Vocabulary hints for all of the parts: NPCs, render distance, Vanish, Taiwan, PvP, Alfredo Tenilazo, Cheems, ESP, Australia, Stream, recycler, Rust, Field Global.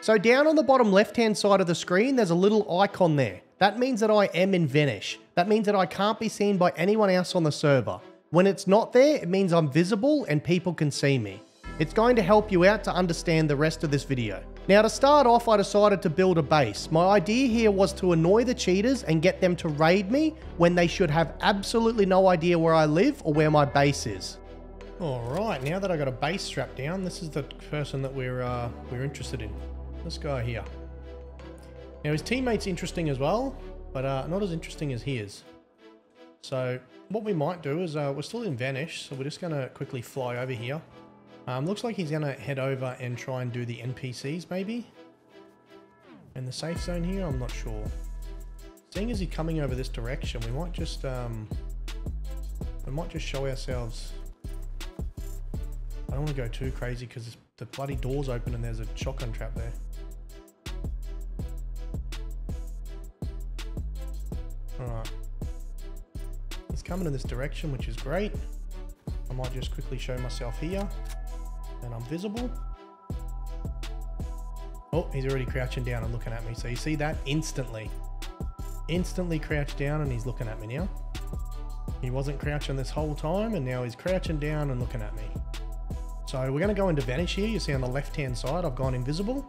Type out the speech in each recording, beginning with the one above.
So down on the bottom left-hand side of the screen, there's a little icon there. That means that I am in Vanish. That means that I can't be seen by anyone else on the server. When it's not there, it means I'm visible and people can see me. It's going to help you out to understand the rest of this video. Now to start off, I decided to build a base. My idea here was to annoy the cheaters and get them to raid me when they should have absolutely no idea where I live or where my base is. All right, now that I got a base strapped down, this is the person that we're interested in. This guy here. Now his teammate's interesting as well, but not as interesting as he is. So what we might do is we're still in Vanish, so we're just going to quickly fly over here. Looks like he's going to head over and try and do the NPCs maybe. And the safe zone here, I'm not sure. Seeing as he's coming over this direction, we might just show ourselves. I don't want to go too crazy because the bloody door's open and there's a shotgun trap there. Alright. He's coming in this direction, which is great. I might just quickly show myself here. And I'm visible. Oh, he's already crouching down and looking at me. So you see that instantly. Instantly crouched down and he's looking at me now. He wasn't crouching this whole time and now he's crouching down and looking at me. So we're going to go into Vanish here. You see on the left-hand side, I've gone invisible.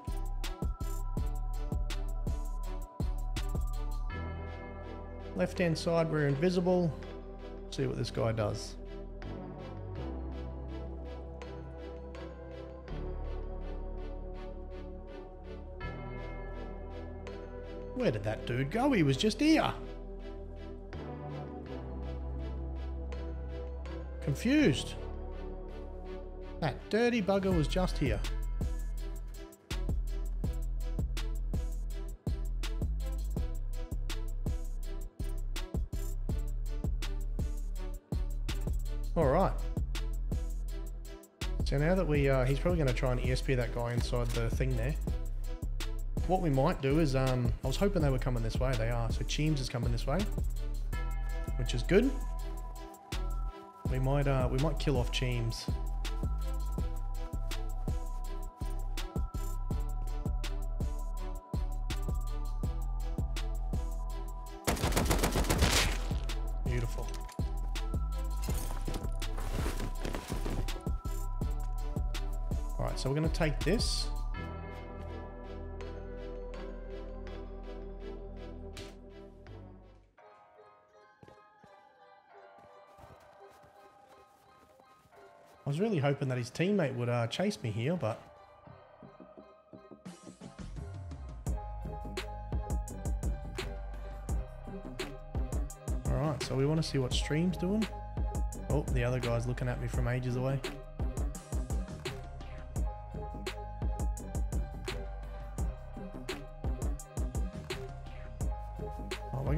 Left-hand side, we're invisible. Let's see what this guy does. Where did that dude go? He was just here. Confused. That dirty bugger was just here. All right. So now that he's probably going to try and ESP that guy inside the thing there. What we might do is, I was hoping they were coming this way. They are. So Cheems is coming this way, which is good. We might kill off Cheems. So we're going to take this. I was really hoping that his teammate would chase me here, but all right. So we want to see what Stream's doing. Oh, the other guy's looking at me from ages away.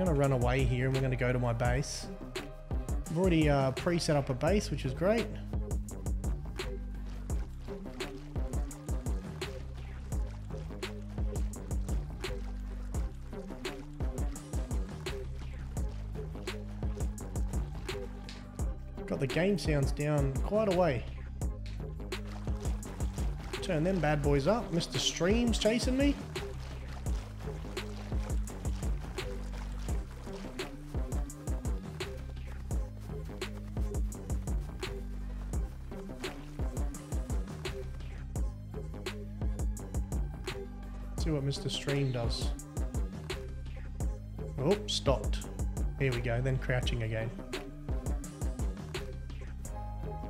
Gonna run away here and we're gonna go to my base. I've already pre-set up a base, which is great. Got the game sounds down quite a way. Turn them bad boys up. Mr. Stream's chasing me. See what Mr. Stream does. Oh, stopped. Here we go, then crouching again.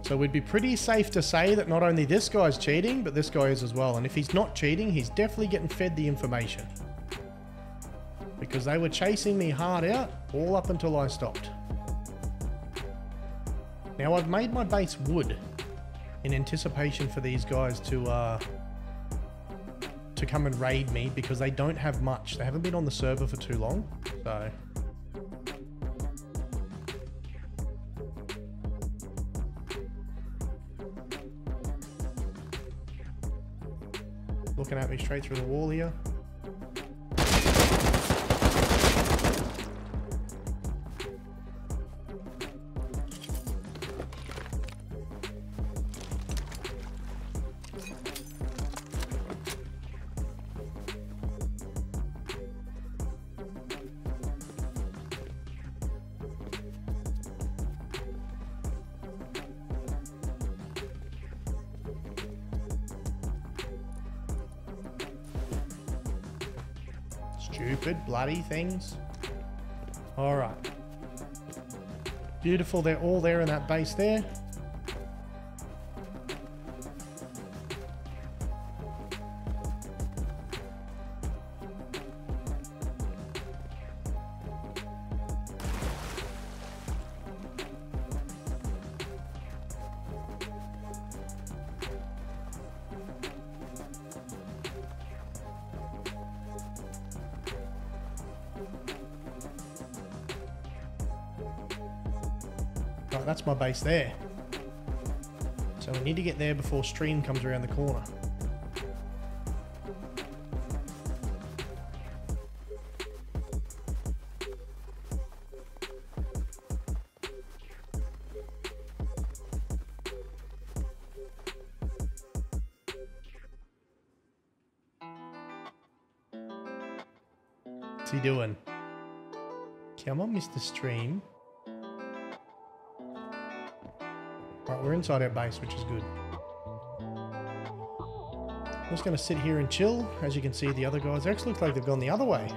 So we'd be pretty safe to say that not only this guy's cheating, but this guy is as well. And if he's not cheating, he's definitely getting fed the information. Because they were chasing me hard out, all up until I stopped. Now I've made my base wood in anticipation for these guys to come and raid me because they don't have much. They haven't been on the server for too long, so. Looking at me straight through the wall here. Stupid bloody things. All right. Beautiful. They're all there in that base there. That's my base there. So we need to get there before Stream comes around the corner. What's he doing? Come on, Mr. Stream. We're inside our base, which is good. I'm just going to sit here and chill. As you can see, the other guys actually look like they've gone the other way.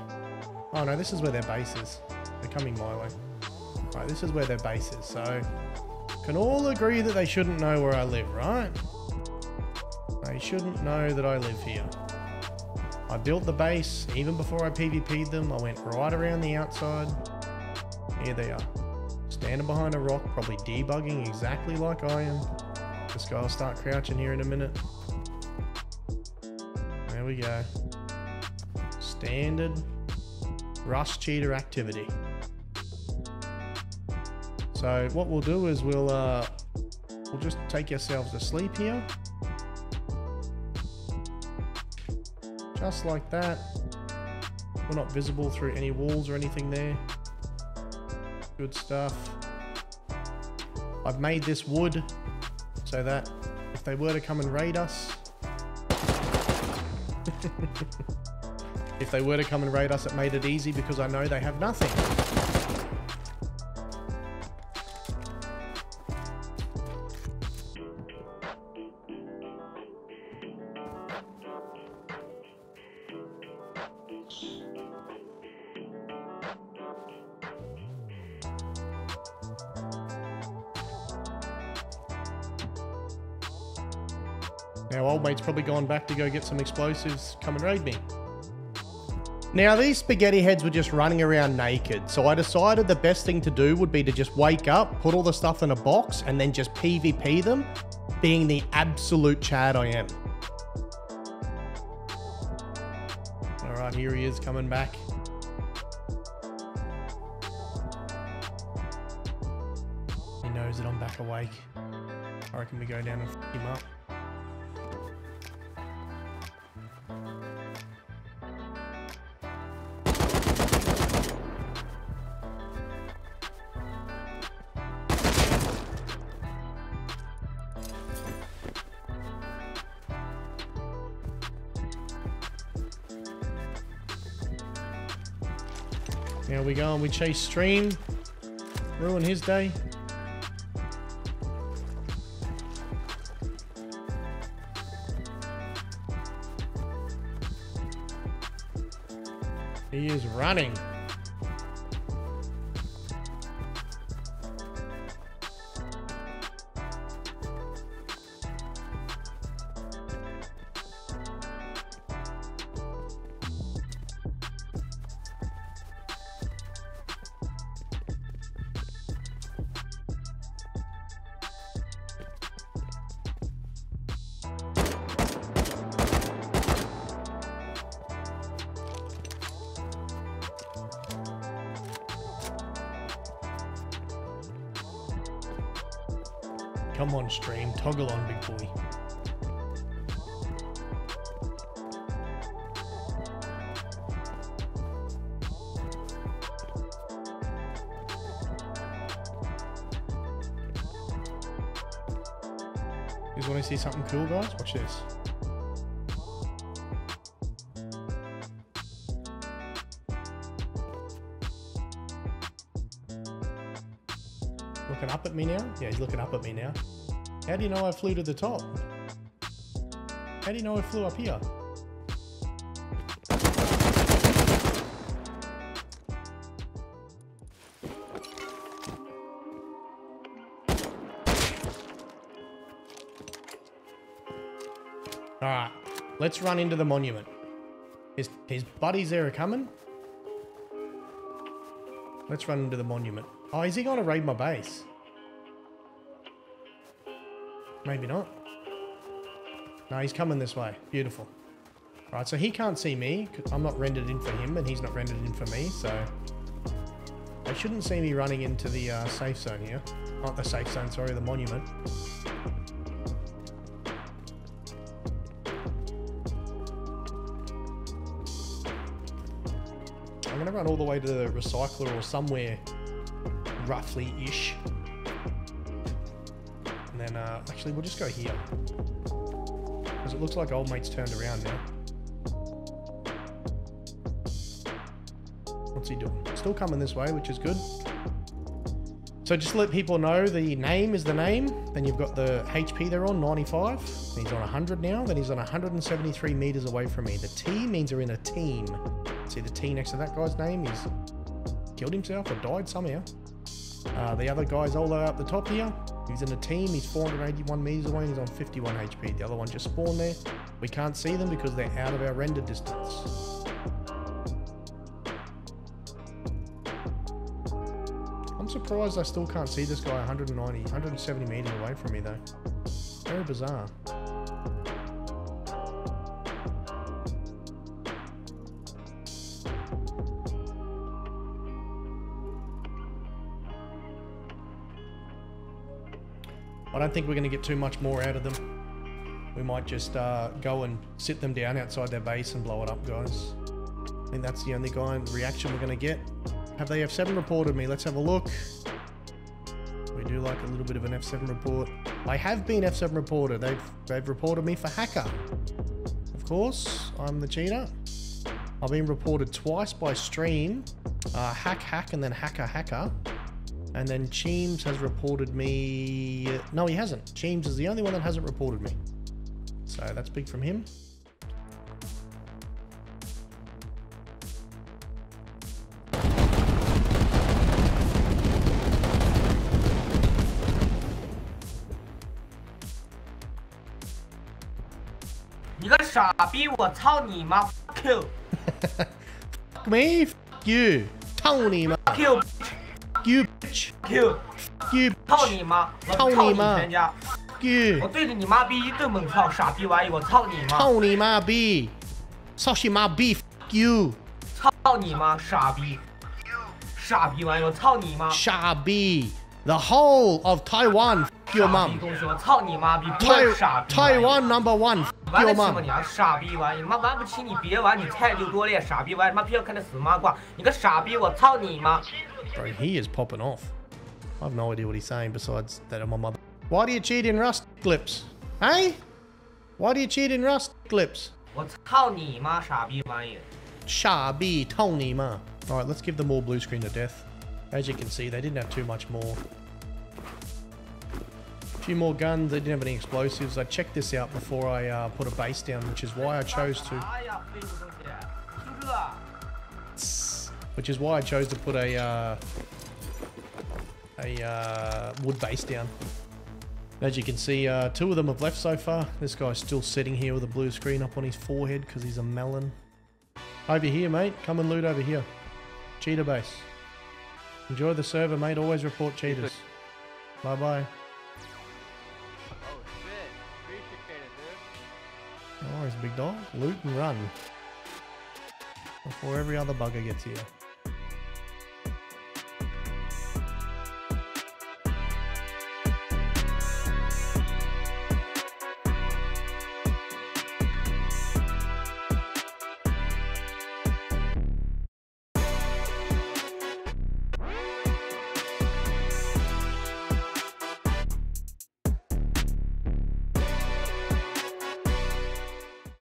Oh no, this is where their base is. They're coming my way. Right, this is where their base is. So, can all agree that they shouldn't know where I live, right? They shouldn't know that I live here. I built the base. Even before I PvP'd them, I went right around the outside. Here they are. Standing behind a rock, probably debugging exactly like I am. This guy will start crouching here in a minute. There we go. Standard Rust cheater activity. So what we'll do is we'll just take ourselves to sleep here. Just like that. We're not visible through any walls or anything there. Good stuff. I've made this wood so that if they were to come and raid us if they were to come and raid us, it made it easy because I know they have nothing. Now, old mate's probably gone back to go get some explosives. Come and raid me. Now, these spaghetti heads were just running around naked, so I decided the best thing to do would be to just wake up, put all the stuff in a box, and then just PvP them, being the absolute Chad I am. All right, here he is coming back. He knows that I'm back awake. I reckon we go down and f*** him up. Now we go and we chase Stream, ruin his day. He is running. Come on, Stream, toggle on, big boy. You guys want to see something cool, guys? Watch this. Looking up at me now? Yeah, he's looking up at me now. How do you know I flew to the top? How do you know I flew up here? All right, let's run into the monument. His buddies there are coming. Let's run into the monument. Oh, is he going to raid my base? Maybe not. No, he's coming this way. Beautiful. All right, so he can't see me. I'm not rendered in for him and he's not rendered in for me, so... They shouldn't see me running into the safe zone here. Not the safe zone, sorry, the monument. I'm going to run all the way to the recycler or somewhere roughly-ish. And then, actually, we'll just go here. Because it looks like old mate's turned around now. What's he doing? Still coming this way, which is good. So just to let people know, the name is the name. Then you've got the HP they're on, 95. He's on 100 now. Then he's on 173 meters away from me. The T means they're in a team. See the T next to that guy's name? He's killed himself or died somehow. The other guy's all the way up the top here. He's in a team. He's 481 meters away. He's on 51 HP. The other one just spawned there. We can't see them because they're out of our render distance. Surprised I still can't see this guy 170 meters away from me though. Very bizarre. I don't think we're going to get too much more out of them. We might just go and sit them down outside their base and blow it up, guys. I think that's the only guy in reaction we're going to get. Have they F7 reported me? Let's have a look. We do like a little bit of an F7 report. I have been F7 reported. They've reported me for hacker. Of course, I'm the cheater. I've been reported twice by Stream. Hack, and then hacker. And then Cheems has reported me... No, he hasn't. Cheems is the only one that hasn't reported me. So that's big from him. Fuck you. Fuck me, fuck you. Tony ma. Fuck you, bitch. You bitch. Fuck you. Fuck you, bitch. Tony ma. Tony ma. Fuck you. Tony ma b. Sashi ma b. Fuck you. Tony ma shabi. Shabi wa yo Tony ma. Shabi. The whole of Taiwan. Fuck your mum. Taiwan number one. Fuck your mum. Bro, he is popping off. I have no idea what he's saying besides that I'm a mother. Why do you cheat in Rust clips? Hey? Why do you cheat in Rust clips? Shabi, Tony ma. Alright, let's give them all blue screen to death. As you can see, they didn't have too much more. A few more guns, they didn't have any explosives. I checked this out before I put a base down, which is why I chose to... Which is why I chose to put a wood base down. As you can see, two of them have left so far. This guy's still sitting here with a blue screen up on his forehead because he's a melon. Over here, mate. Come and loot over here. Cheetah base. Enjoy the server, mate. Always report cheaters. Bye bye. Oh shit. Appreciate it, dude. Oh, it's big dog. Loot and run. Before every other bugger gets here.